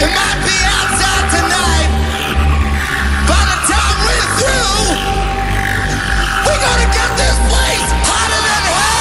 It might be outside tonight. By the time we're through, we're gonna get this place hotter than hell.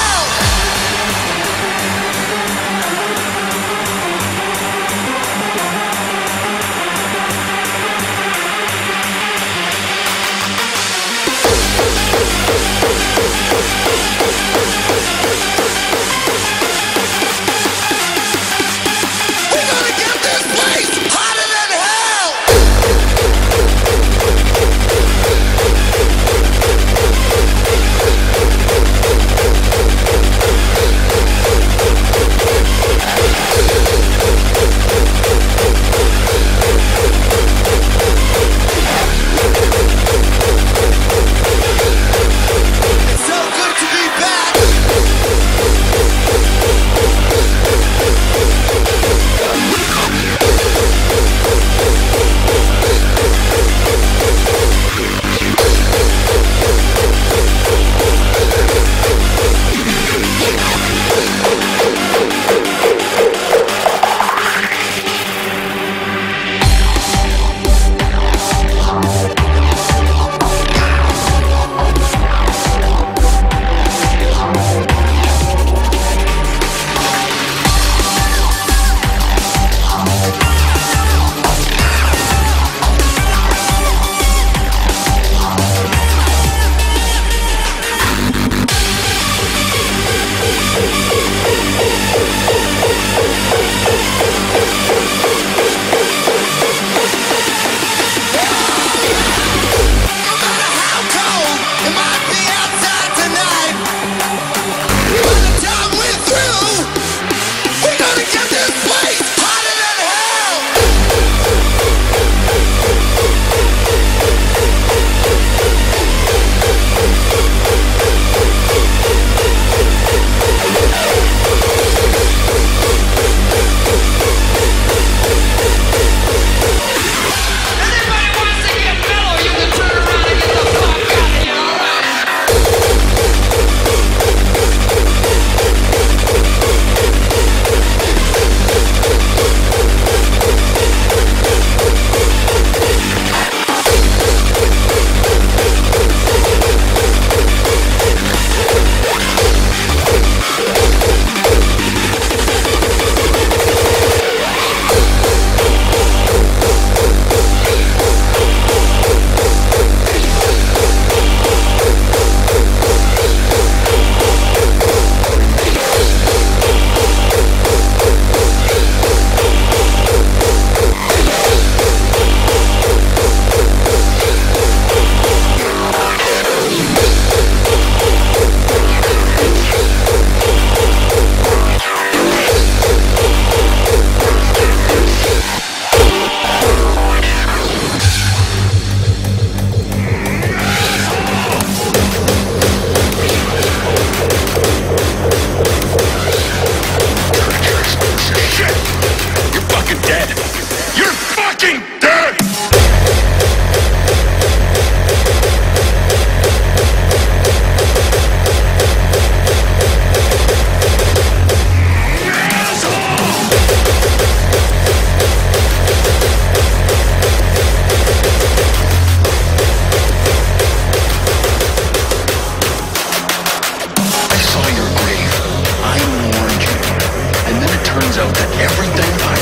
Turns out that everything I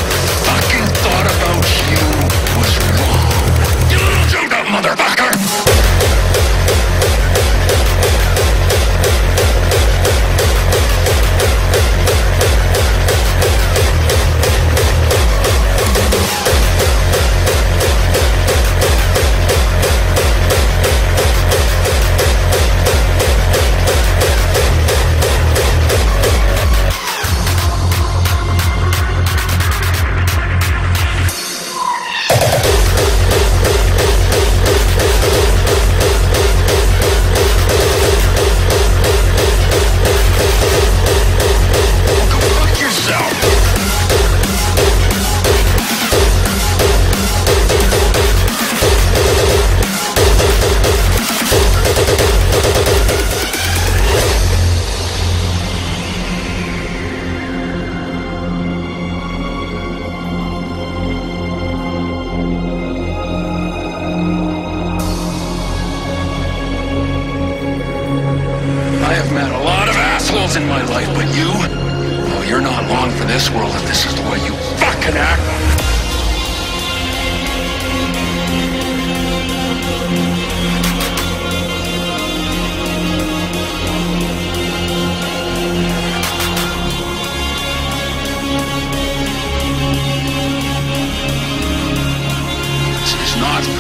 fucking thought about you you? Well, you're not long for this world if this is the way you fucking act.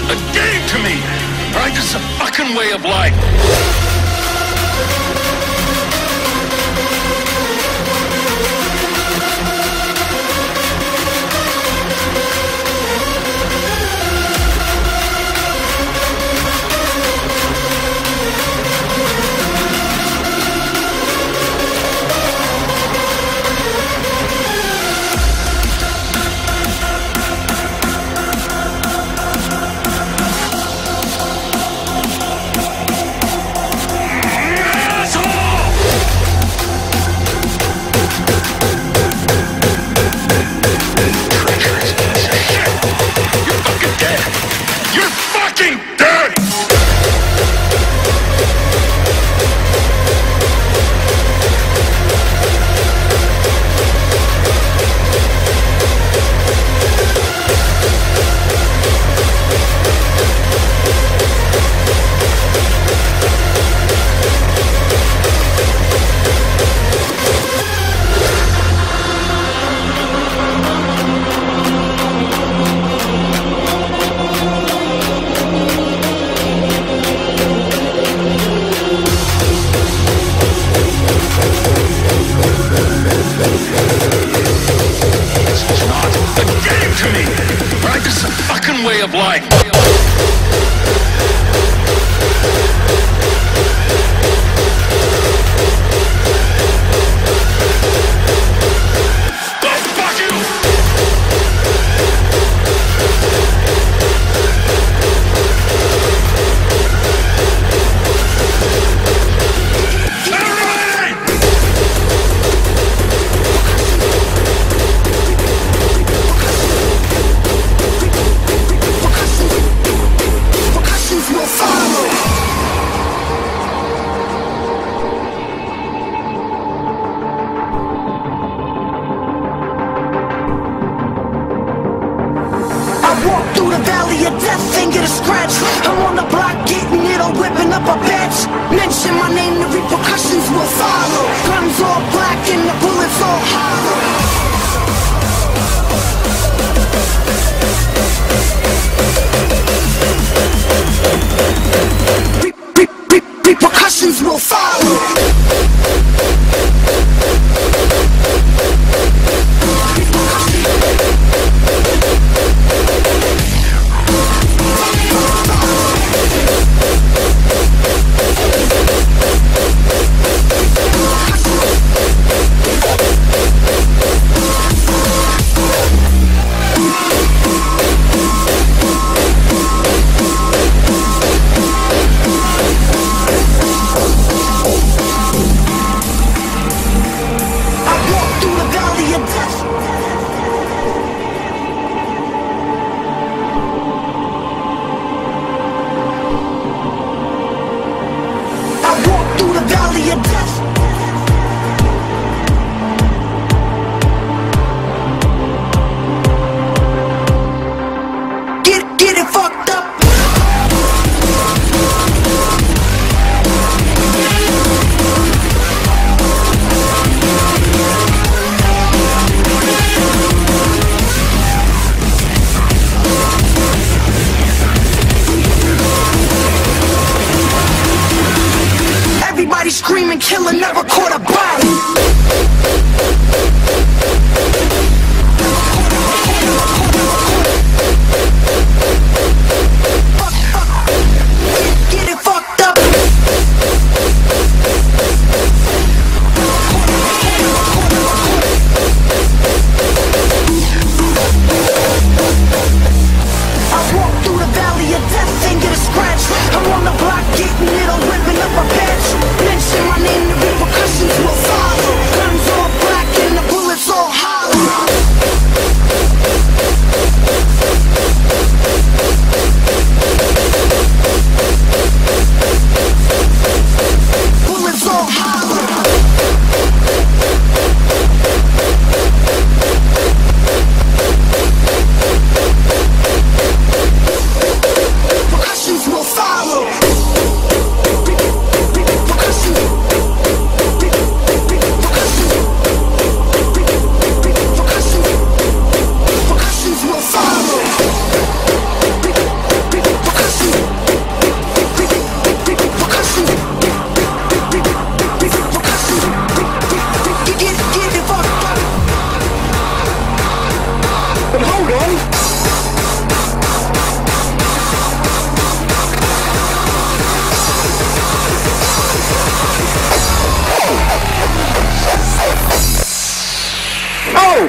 A game to me, right? This is a fucking way of life.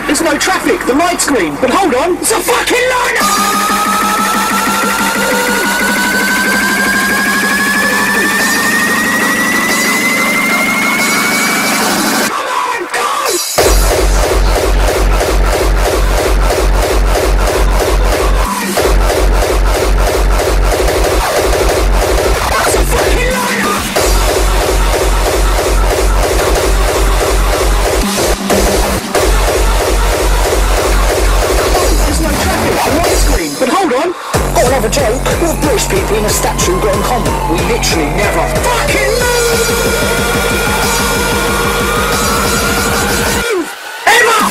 There's no traffic, the light's green, but hold on, it's a fucking liner! Have a joke. We'll British people in a statue got in common. We literally never fucking move! Ever!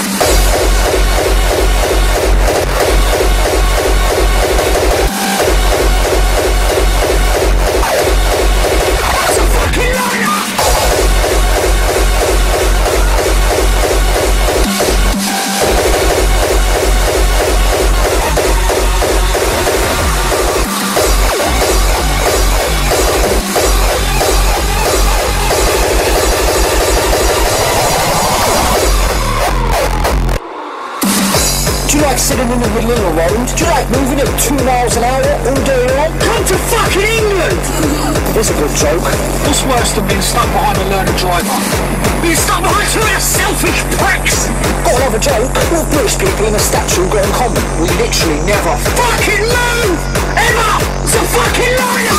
That's a fucking liner! Sitting in the middle of the road? Do you like moving at 2 miles an hour all day long? Come to fucking England! That's a good joke. What's worse than being stuck behind a learner driver? Being stuck behind 2 other selfish pricks! Got another joke? All British people in a statue got in common. We literally never fucking move! Ever! It's a fucking liar!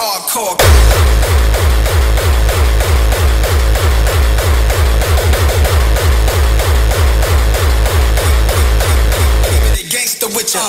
hardcore. Give me the gangster with ya.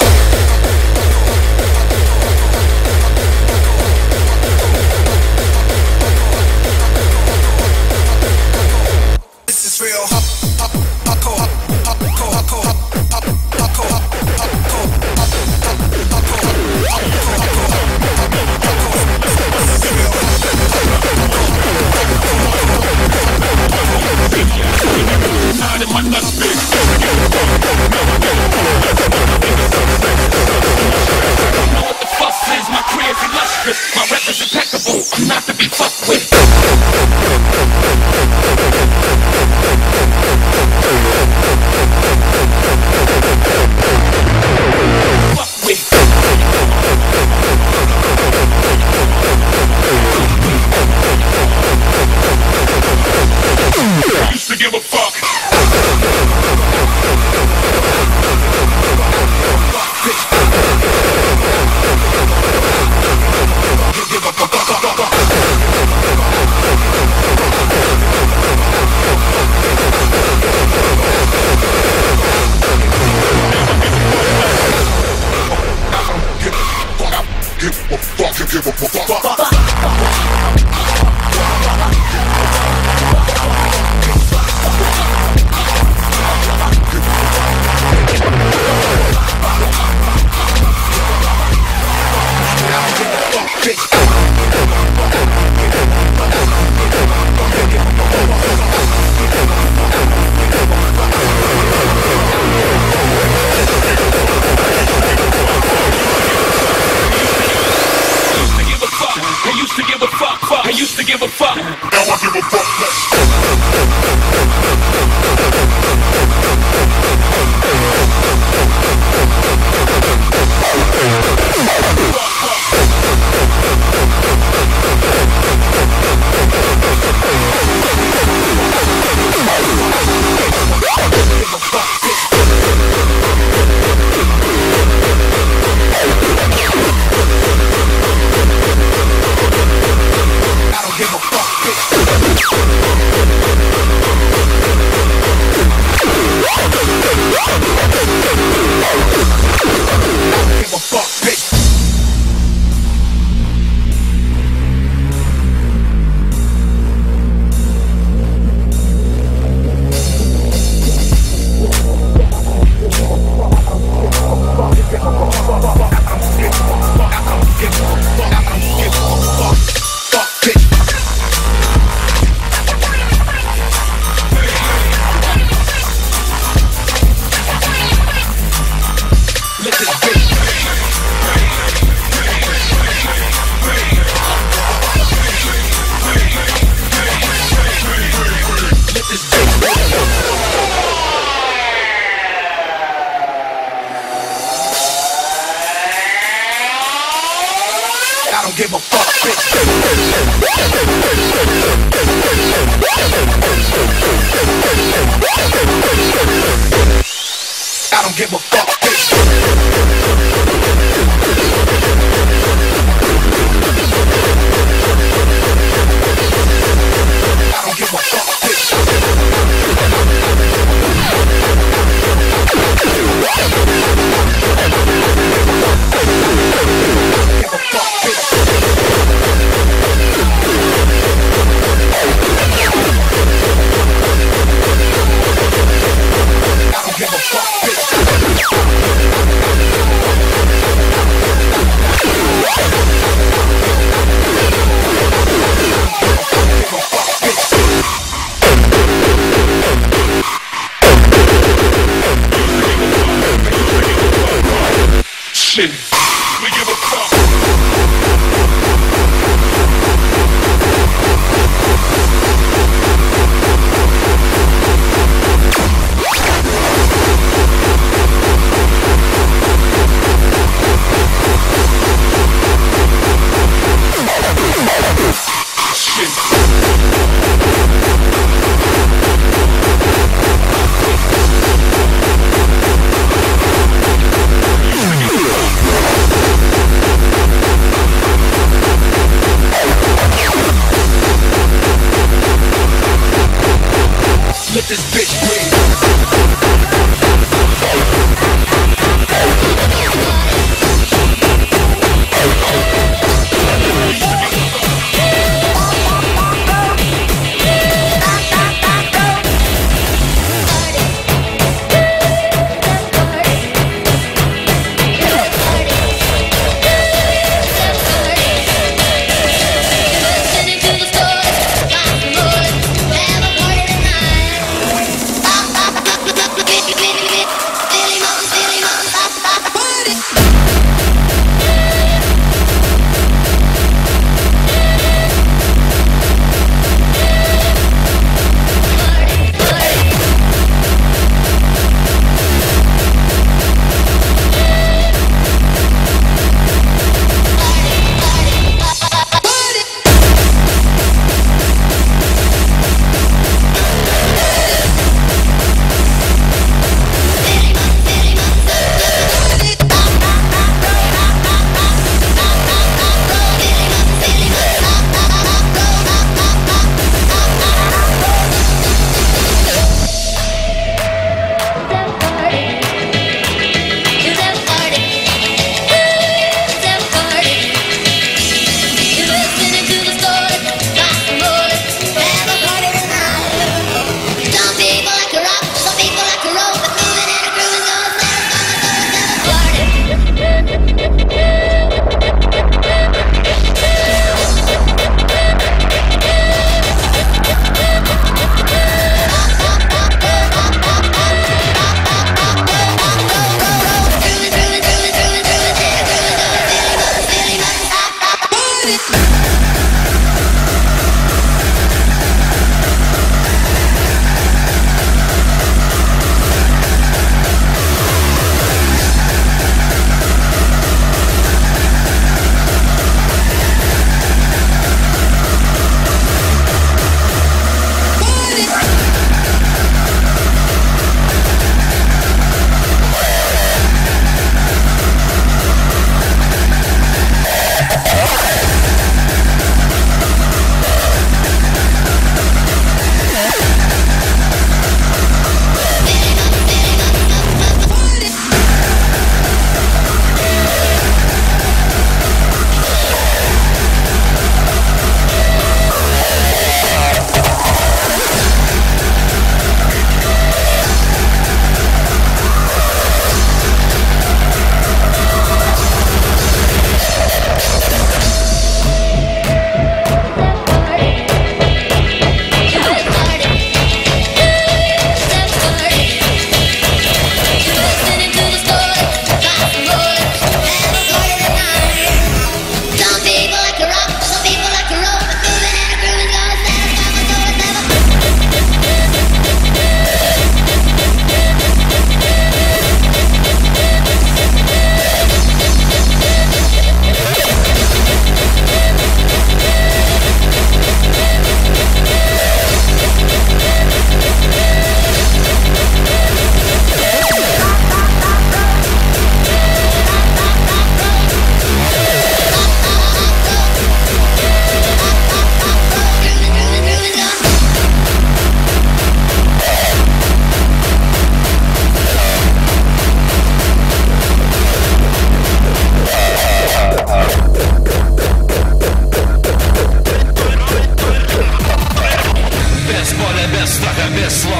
без слов,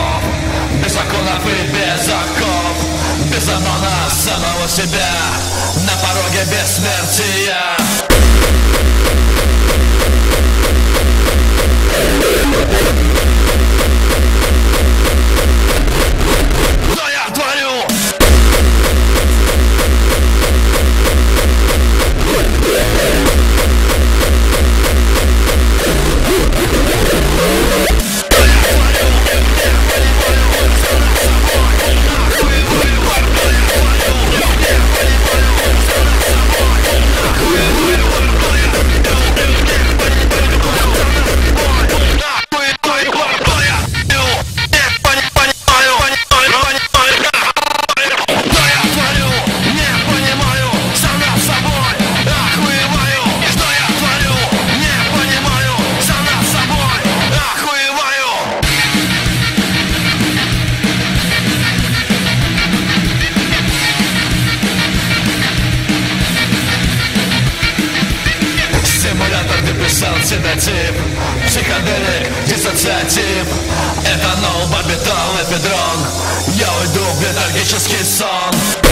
без законов и без оков, без обмана самого себя, на пороге бессмертия. Седатив, психоделик, диссоциатив, этанол, барбитол, эпидрон. Я уйду в летаргический сон.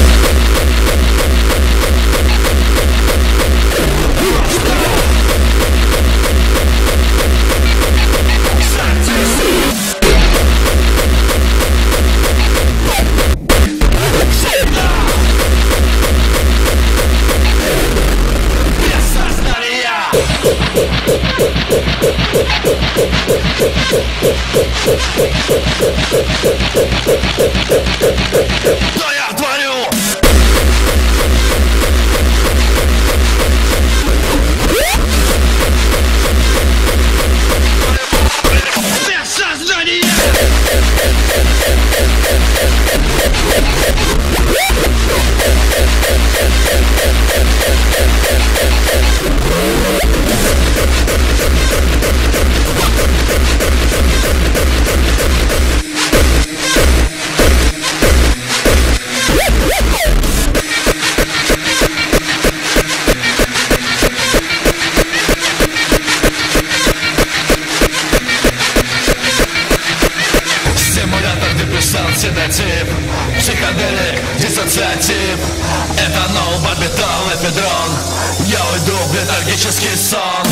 Седатив, психоделик, диссоциатив, этанол, барбитол, эпидрон. Я уйду в летаргический сон.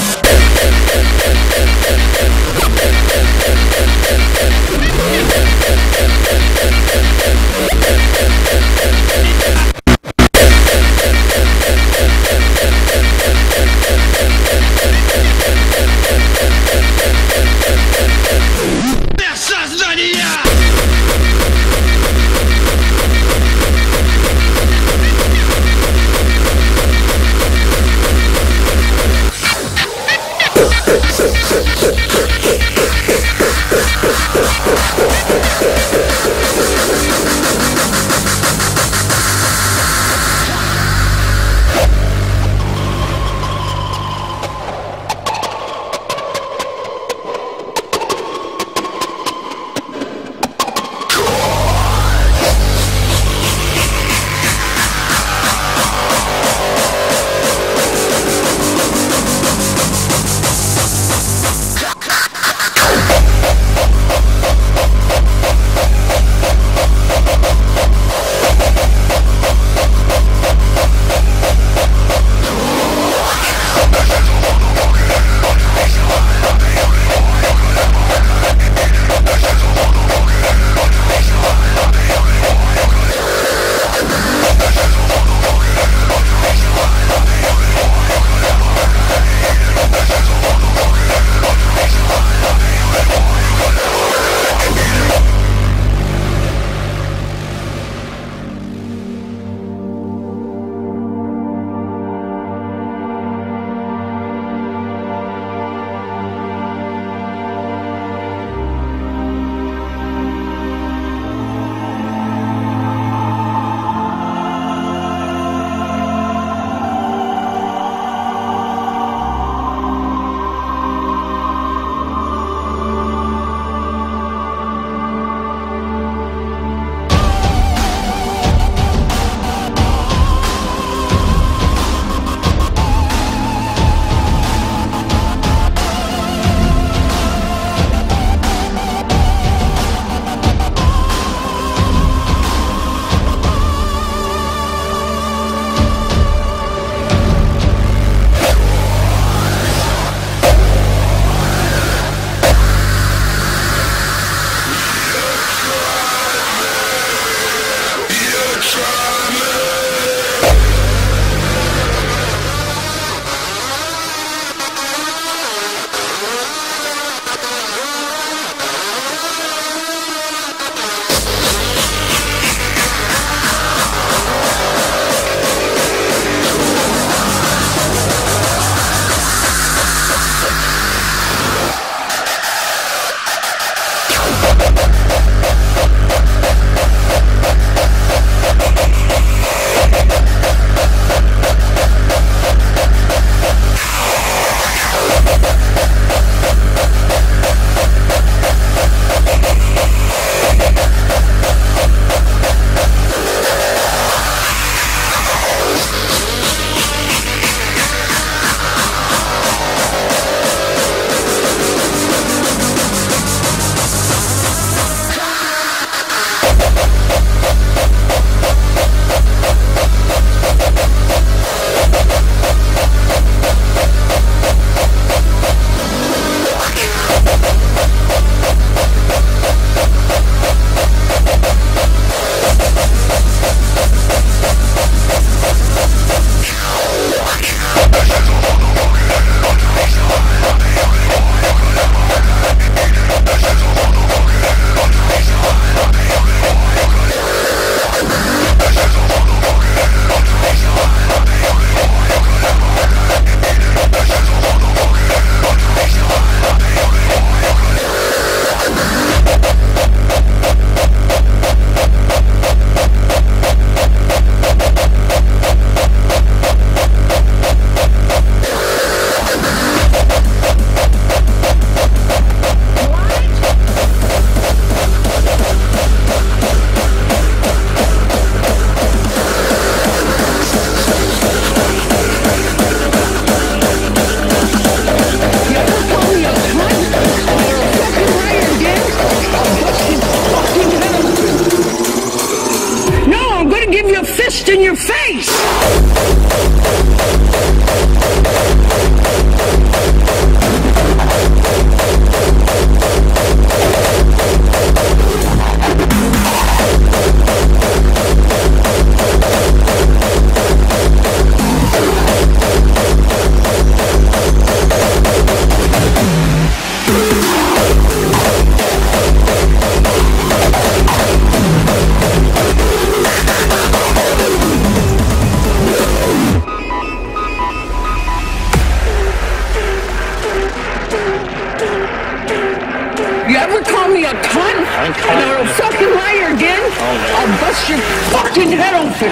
You're a fucking liar again! I'll bust your fucking head open!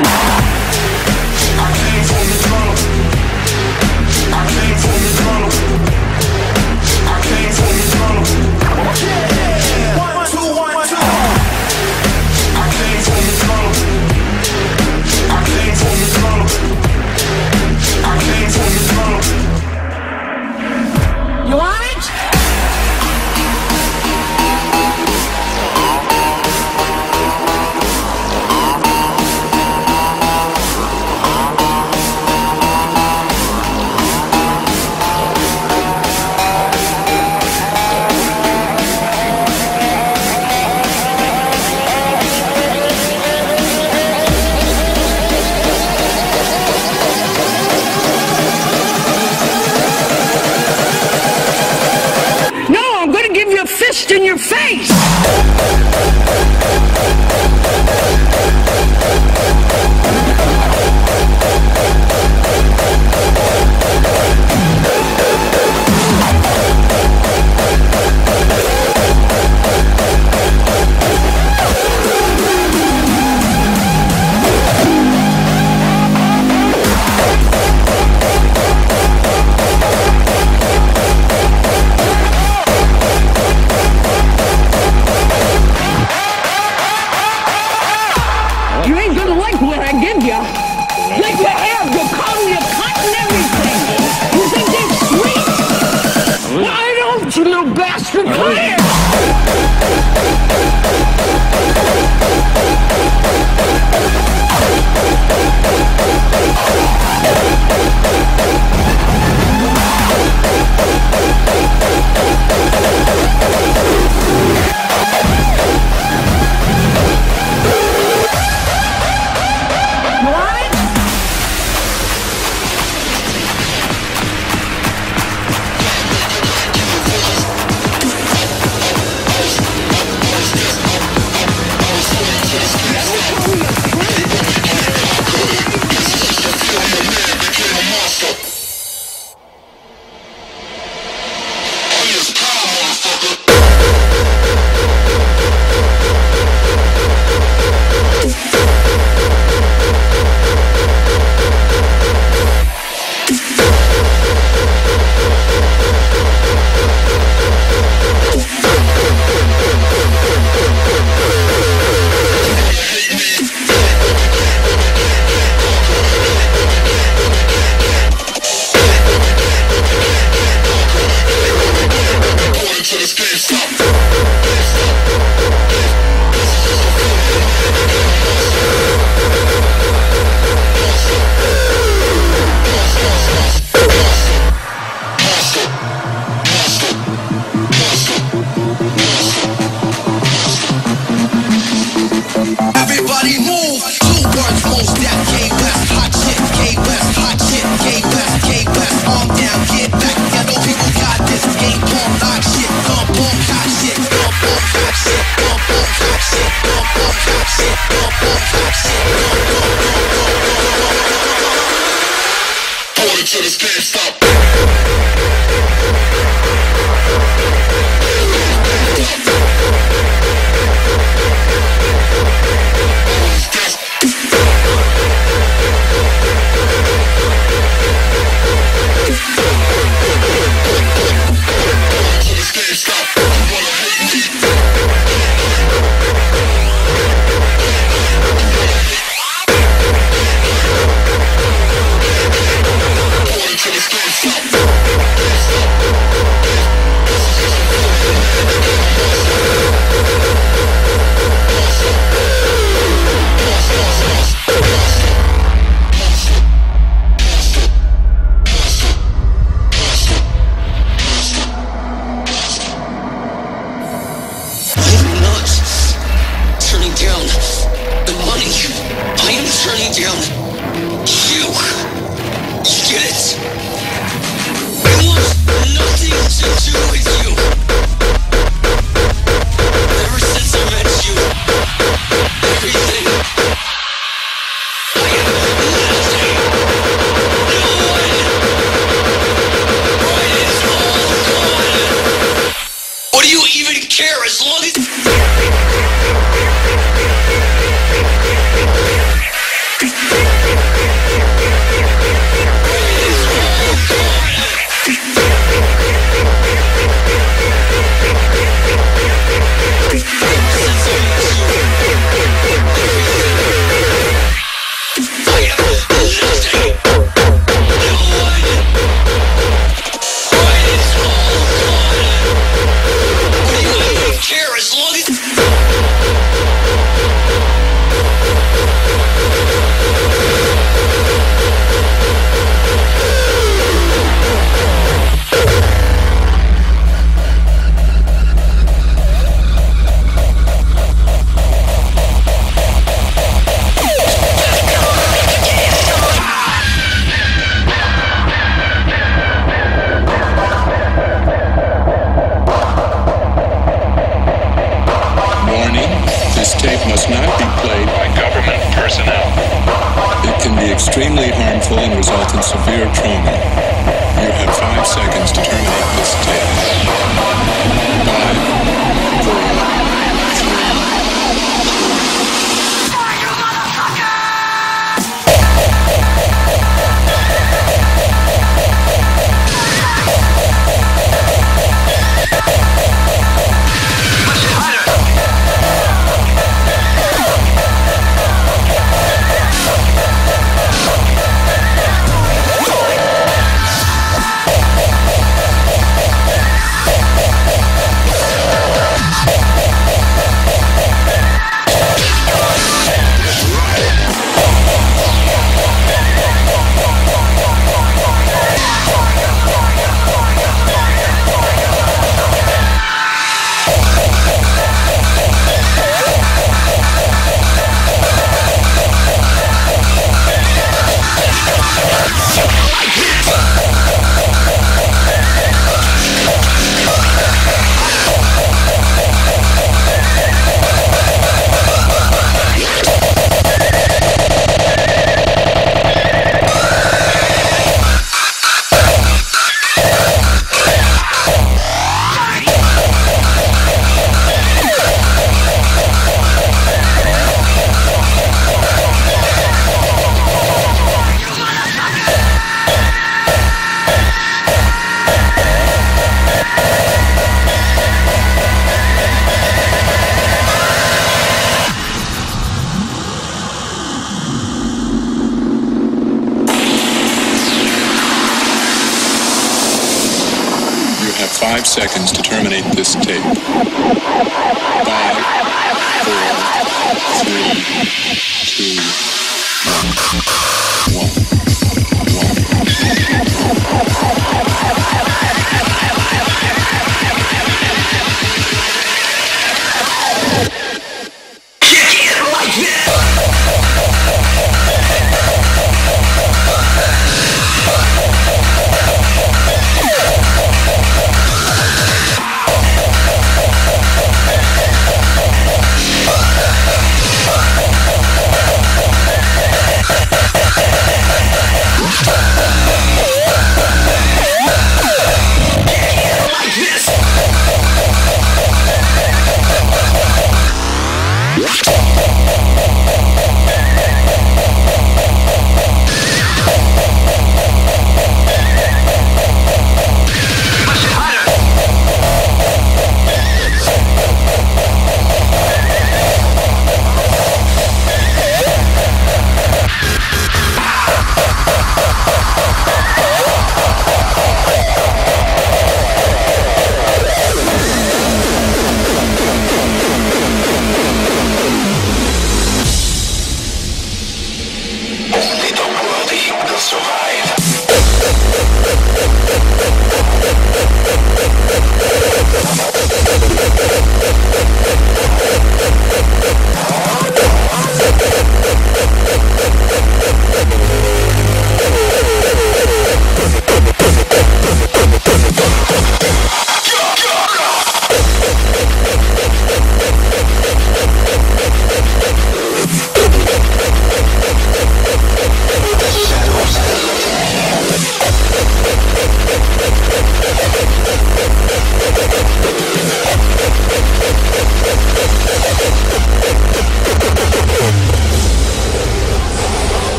I can't hold the throttle. I can't hold the throttle. I can't hold the throttle. Yeah! 1, 2, 1, 2! I can't hold the throttle. I can't hold the throttle. I can't hold the throttle. You want it? Fist in your face! Care as long as severe trauma. You have 5 seconds to terminate this tape. 5, 4, 3, 2. Die, you motherfucker! Push it harder! You have 5 seconds to terminate this tape. 5, 4, 3, 2, 1. Kick it like this!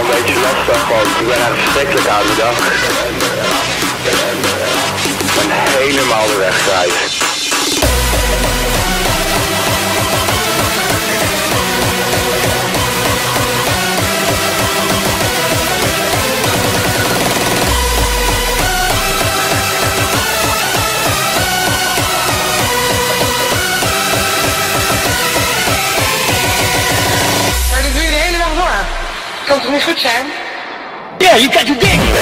They do less stuff on. You went out of stick elkaar bedacht. Een helemaal de weg kwijt. Kan het niet goed zijn? Ja, je kan het niet!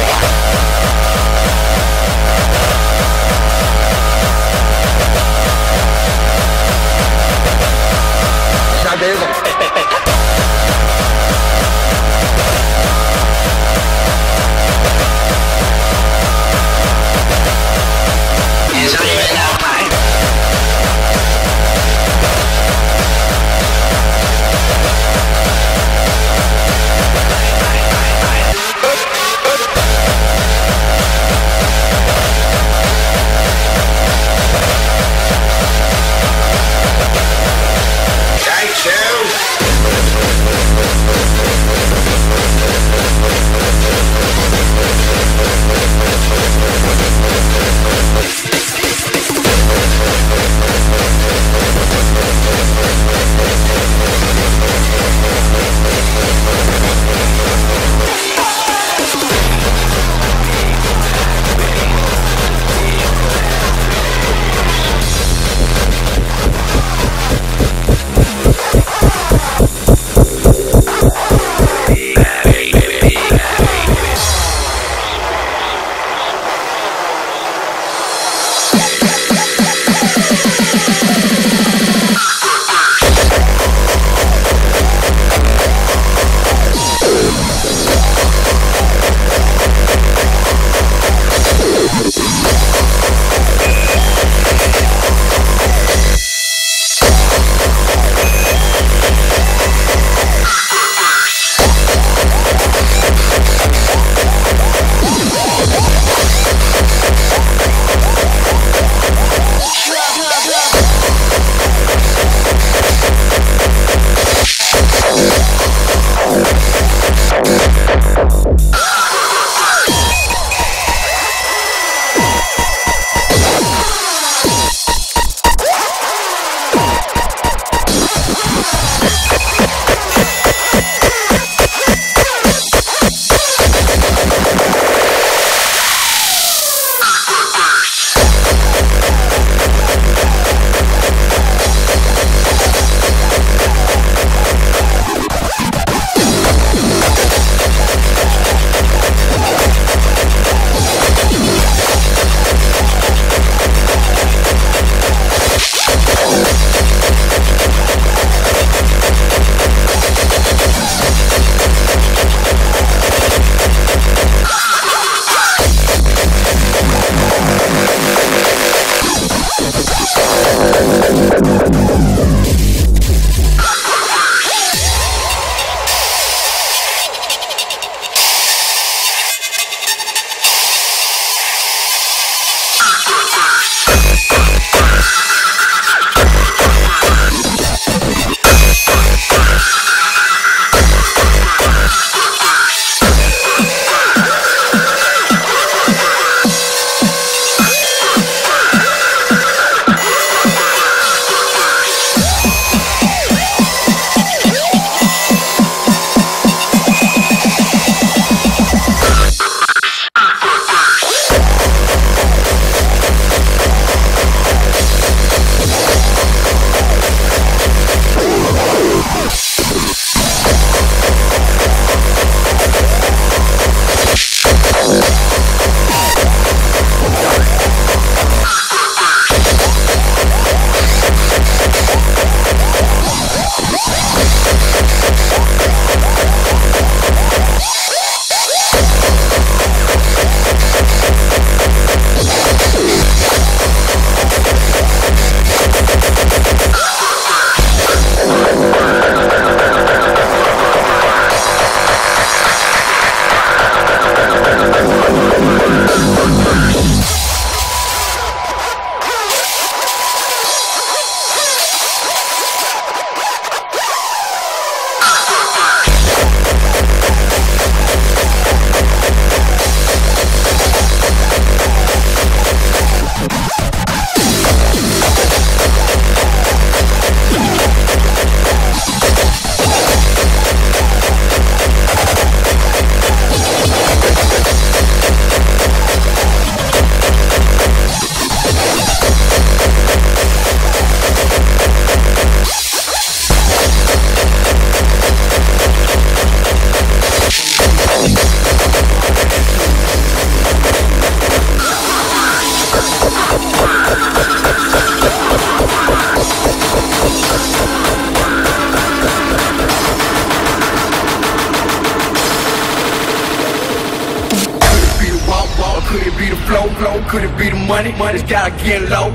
flow. Could it be the money? Money's gotta get low.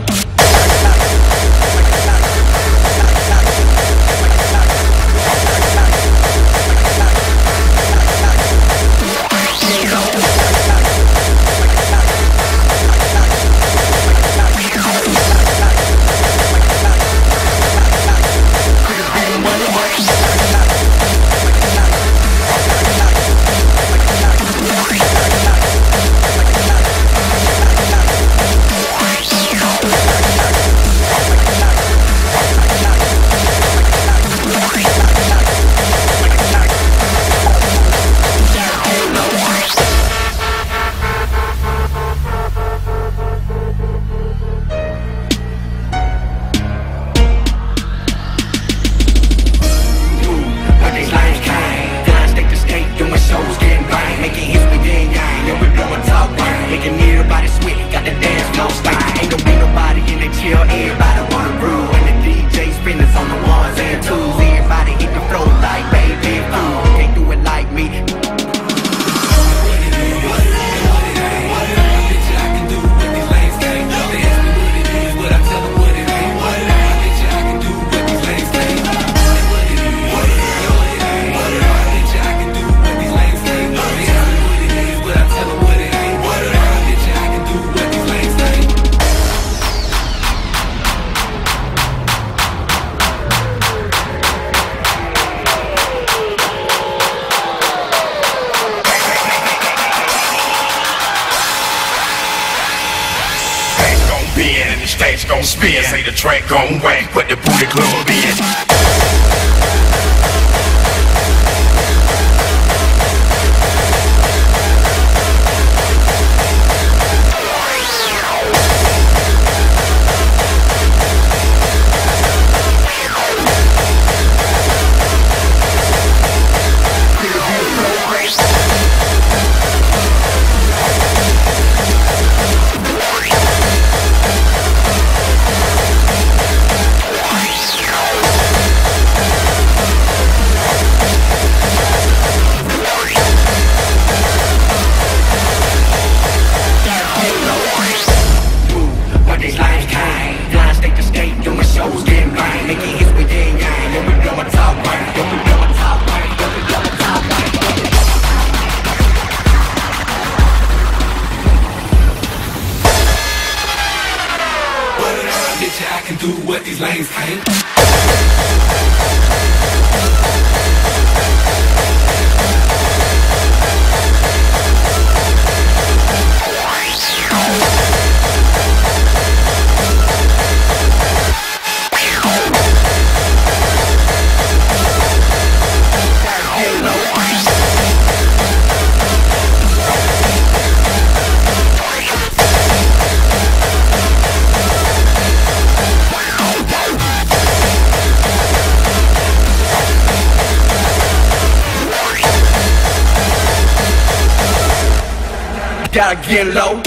Stage gon' spin, say the track gon' whack, but the booty club in. I can do what these lanes can't. Gotta get low.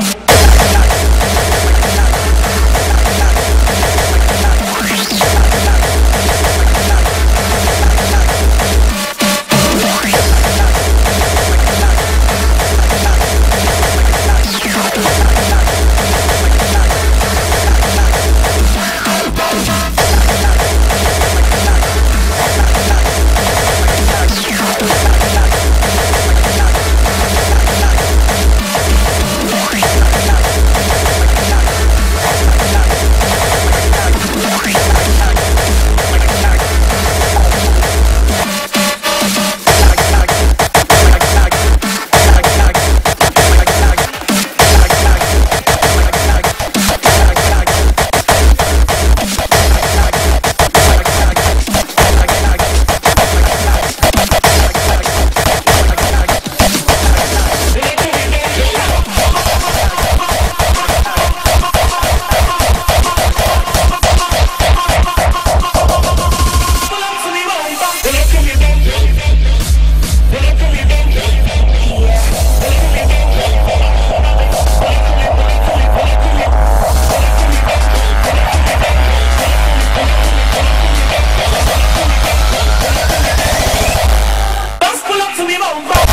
Pull up to me, mom.